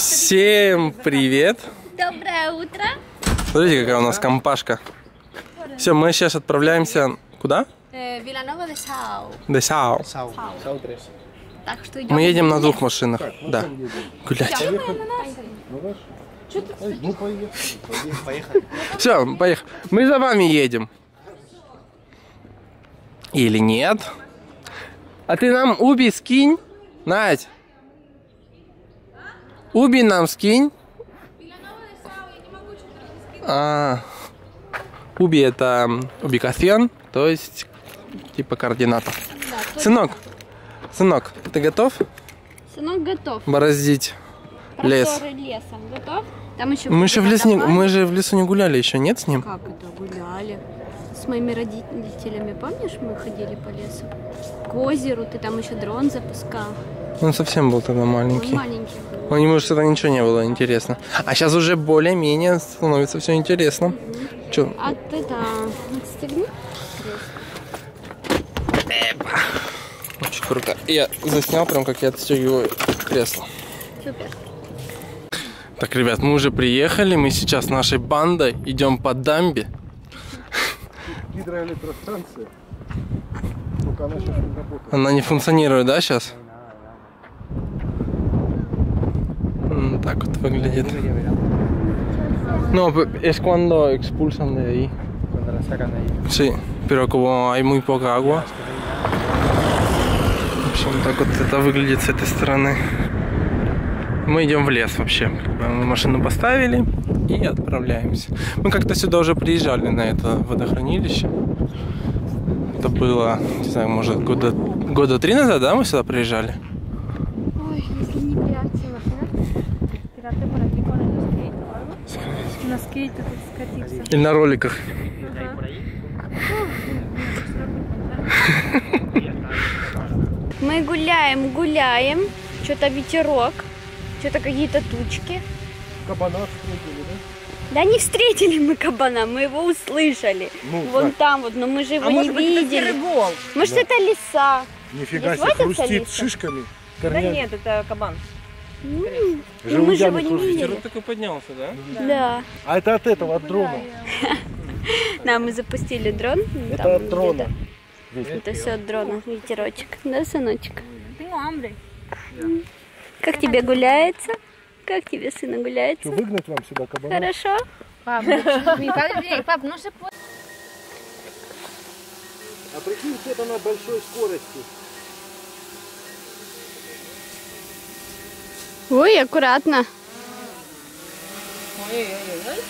Всем привет! Доброе утро! Смотрите, какая у нас компашка. Все, мы сейчас отправляемся куда? Виланова де Сау. Де Сау. Так что идем. Мы едем на двух машинах. Да. Гулять. Все, поехали. Мы за вами едем. Или нет? А ты нам уби скинь, Надь. Уби нам скинь. Уби это убикофеон, то есть типа координата. Да, сынок, ты готов? Сынок готов. Бороздить лес. Лесом. Готов? Там еще мы же в лесу не гуляли еще, нет с ним? Как это гуляли? С моими родителями, помнишь, мы ходили по лесу? К озеру, ты там еще дрон запускал. Он совсем был тогда маленький. У него же тогда ничего не было интересно. А сейчас уже более-менее становится все интересно. Че? А ты-то отстегни. Очень круто. Я заснял прям, как я отстегиваю кресло. Супер. Так, ребят, мы уже приехали. Мы сейчас с нашей бандой идем по дамбе. Гидроэлектростанция. Только она сейчас не работает. Она не функционирует, да, сейчас? Так вот выглядит. No, es cuando expulsan de ahí. Sí, pero como hay muy poca agua. В общем, так вот это выглядит с этой стороны. Мы идем в лес вообще. Мы машину поставили и отправляемся. Мы как-то сюда уже приезжали, на это водохранилище. Это было, не знаю, может, года три назад, да, мы сюда приезжали? Ой, если не прятила. На скейте тут скатиться. Или на роликах. Мы гуляем. Что-то ветерок. Что-то какие-то тучки. Кабана встретили, да? Да не встретили мы кабана, мы его услышали. Ну, вон так. Там вот, но мы же его не видели. Может, да. Это лиса. Нифига себе, хрустит шишками. Корнями. Да нет, это кабан. Мы же его не видели. Ветерок такой поднялся, да? Да. А это от этого, от дрона. Да, мы запустили дрон. Это от дрона. Это все от дрона, ветерочек. Да, сыночек? Как тебе гуляется? Как тебе, сына, гуляется? Что, выгнать вам сюда кабана? Хорошо? Пап, ну же... А прикинь, это на большой скорости. Ой, аккуратно. Ой-ой-ой.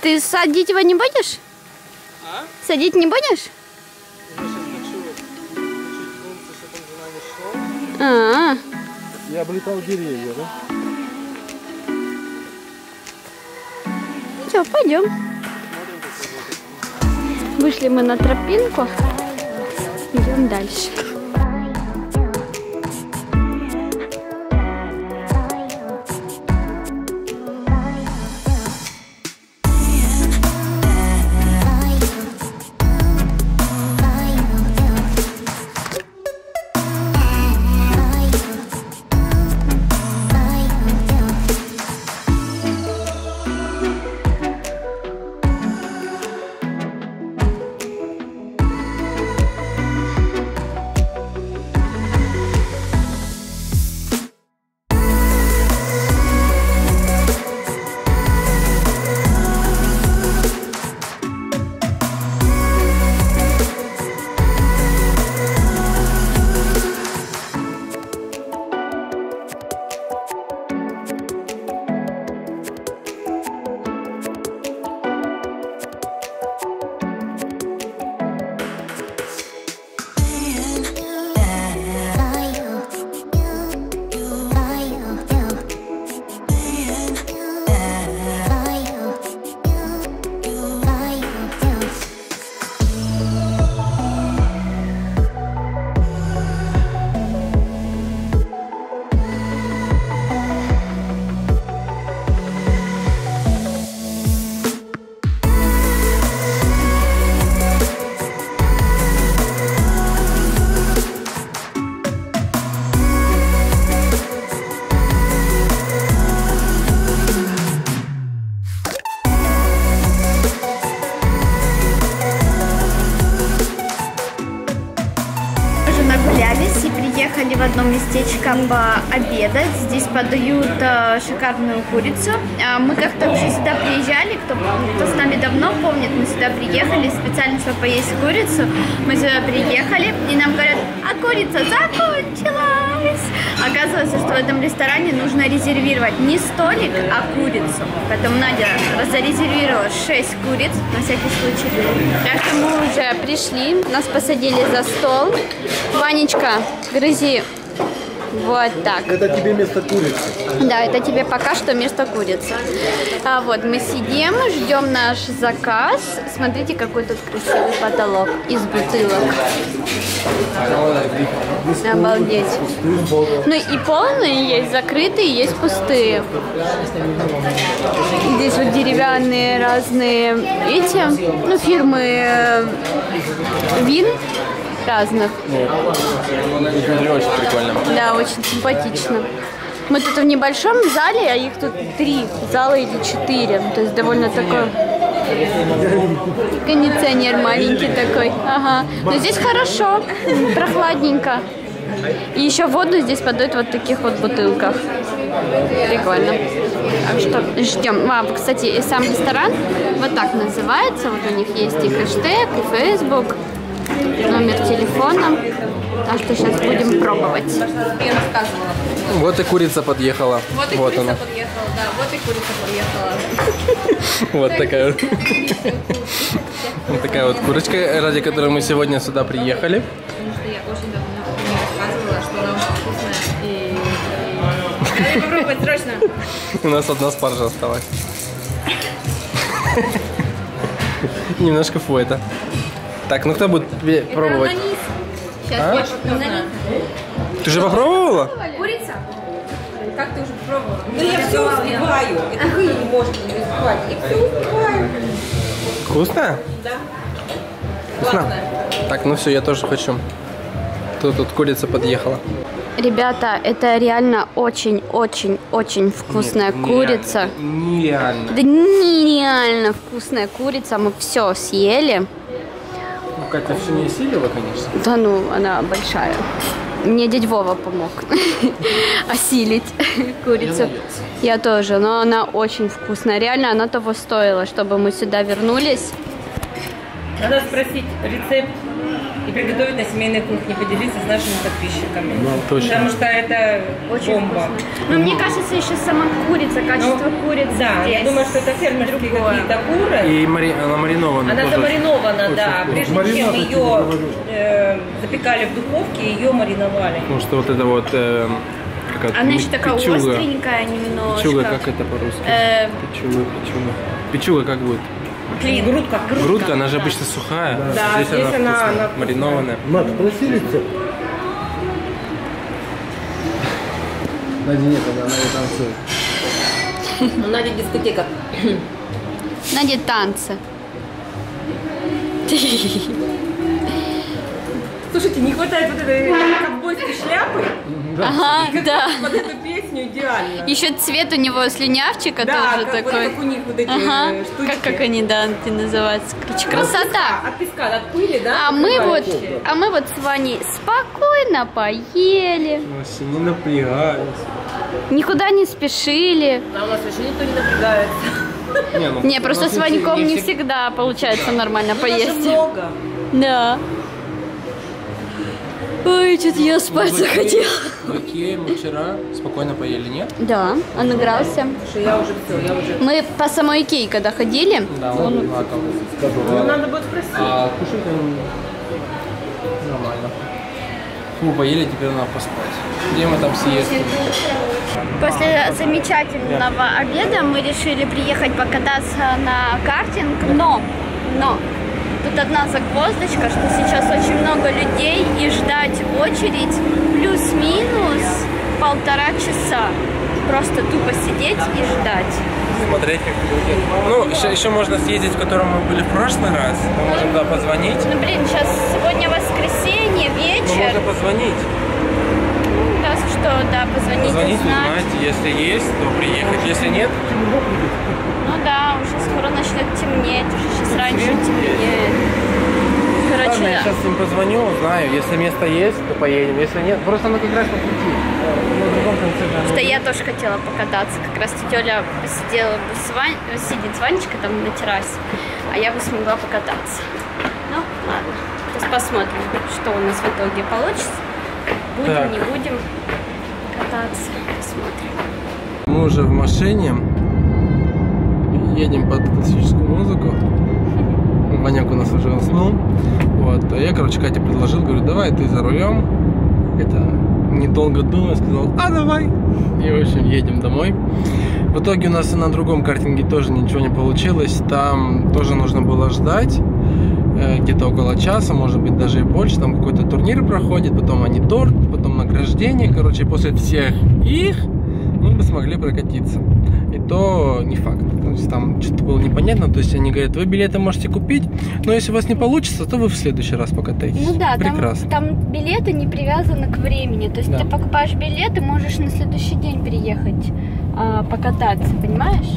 Ты садить его не будешь? А? Садить не будешь? Я облетал деревья, да? Все, пойдем. Вышли мы на тропинку. Идем дальше. прогулялись и приехали в одно местечко пообедать. Здесь подают шикарную курицу. Мы как-то уже сюда приезжали, кто с нами давно помнит, мы сюда приехали специально, чтобы поесть курицу. Мы сюда приехали и нам говорят, а курица закончилась. Оказывается, что в этом ресторане нужно резервировать не столик, а курицу. Поэтому Надя зарезервировала 6 куриц, на всякий случай. Так что мы уже пришли, нас посадили за стол. Ванечка, грызи. Вот так. Это тебе место курицы. Да, это тебе пока что место курицы. А вот мы сидим, ждем наш заказ. Смотрите, какой тут красивый потолок из бутылок. Обалдеть. Ну и полные есть, закрытые, есть пустые. Здесь вот деревянные разные эти, ну, фирмы вин. Разных. Очень прикольно. Да, очень симпатично. Мы тут в небольшом зале, а их тут 3 зала или 4. То есть довольно такой кондиционер маленький такой. Ага. Но здесь хорошо, прохладненько. И еще воду здесь подают вот в таких вот бутылках. Прикольно. Так что ждем. Кстати, и сам ресторан вот так называется. Вот у них есть и хэштег, и Facebook. Номер телефона, так что сейчас будем пробовать. Вот и курица подъехала. Вот и вот курица она. Подъехала, да, вот и курица подъехала. Вот такая вот. Такая вот курочка, ради которой мы сегодня сюда приехали. Потому что я очень давно не рассказывала, что она очень вкусная и... Надо попробовать срочно. У нас одна спаржа осталась. Немножко фуэта. Так, ну кто будет пробовать? Сейчас я. Ты же попробовала? Курица? Как ты уже попробовала? Да я все успеваю. Это вы не можете не успевать. Я все успеваю. Вкусно? Да. Вкусно? Так, ну все, я тоже хочу. Тут курица подъехала. Ребята, это реально очень-очень-очень вкусная курица. Нереально. Да нереально вкусная курица. Мы все съели. Катя все не осилила, конечно. Да ну, она большая. Мне дядь Вова помог осилить курицу. Я тоже, но она очень вкусная. Реально, она того стоила, чтобы мы сюда вернулись. Надо спросить рецепт и приготовить на семейной кухне, поделиться с нашими подписчиками. Ну, точно. Потому что это очень бомба. Ну, мне кажется, еще сама курица, качество курицы. Да, я думаю, что это фермерские какие-то куры. И она маринованная. Она замаринована, да. Прежде чем ее запекали в духовке, ее мариновали. Потому что вот это вот... Она еще такая остренькая немножко. Пичуга, как это по-русски? Пичуга как будет? Клин, грудка, она же обычно сухая. Да, здесь она маринованная. Мат, спроси рецепт. Надя нет, она не танцует. Надя дискотека. Надя танцы. Слушайте, не хватает вот этой ковбойской шляпы. Ага, да. Под эту песню идеально. Еще цвет у него слюнявчика тоже такой. Да, как у них вот эти штучки. Как они, да, ты называются. Красота. От песка, от пыли, да? А мы вот с Ваней спокойно поели. Не напрягались. Никуда не спешили. А у нас вообще никто не напрягается. Не, просто с Ваньком не всегда получается нормально поесть. Много. Да. Ой, что-то я спать захотела. Окей, мы вчера спокойно поели, нет? Да, он игрался. Мы по самой Икеи когда ходили. Да, он плакал. Надо будет спросить. А кушать нормально. Мы поели, теперь надо поспать. Где мы там съездили? После замечательного обеда мы решили приехать покататься на картинг, но... Тут одна загвоздочка, что сейчас очень много людей и ждать очередь плюс-минус 1,5 часа. Просто тупо сидеть и ждать. Смотреть, как люди. Ну, еще можно съездить, в котором мы были в прошлый раз. Мы можем туда позвонить. Ну, блин, сейчас сегодня воскресенье, вечер. Ну, можно позвонить. Ну, да, что, да, позвонить, узнать. Если есть, то приехать. Если нет... Ну да, уже скоро начнет темнеть, уже сейчас раньше темнеет. Короче, ладно, я сейчас им позвоню, узнаю. Если место есть, то поедем. Если нет, просто оно как раз по пути. На другом конце. Что я тоже хотела покататься. Как раз Тёля сидела бы сидит с Ванечкой там на террасе, а я бы смогла покататься. Ну, ладно. Сейчас посмотрим, что у нас в итоге получится. Будем, так, не будем кататься. Посмотрим. Мы уже в машине. Едем под классическую музыку. Ваняк у нас уже уснул. Вот. А я, короче, Кате предложил, говорю, давай ты за рулем. Это недолго думая, сказал, а давай. И, в общем, едем домой. В итоге у нас и на другом картинге тоже ничего не получилось. Там тоже нужно было ждать. Где-то около часа, может быть, даже и больше. Там какой-то турнир проходит, потом они торт, потом награждение. Короче, после всех их мы бы смогли прокатиться. И то не факт. То есть, там что-то было непонятно. То есть они говорят, вы билеты можете купить, но если у вас не получится, то вы в следующий раз покатаетесь. Ну да, прекрасно. Там билеты не привязаны к времени. То есть, да, ты покупаешь билеты, можешь на следующий день приехать покататься, понимаешь?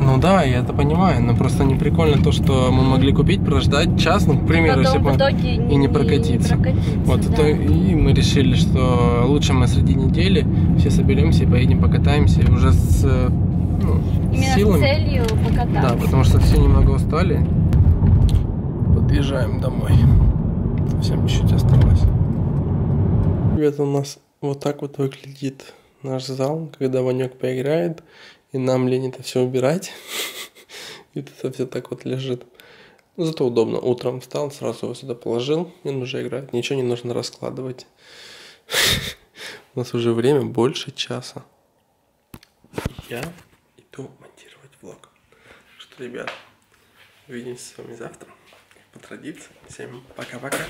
Ну да, я это понимаю, но просто не прикольно то, что мы могли купить, прождать час, ну, к примеру, если бы и не прокатиться. Вот, да. И мы решили, что лучше мы среди недели все соберемся и поедем покатаемся, и уже с, ну, силами. Именно с целью покататься. Да, потому что все немного устали. Подъезжаем домой. Совсем чуть-чуть осталось. Ребята, у нас вот так вот выглядит наш зал, когда Ванек поиграет. И нам лень это все убирать. И это все так вот лежит. Но зато удобно. Утром встал, сразу его сюда положил. И он уже играет. Ничего не нужно раскладывать. У нас уже время больше часа. Я иду монтировать влог. Что, ребят, увидимся с вами завтра. По традиции. Всем пока-пока.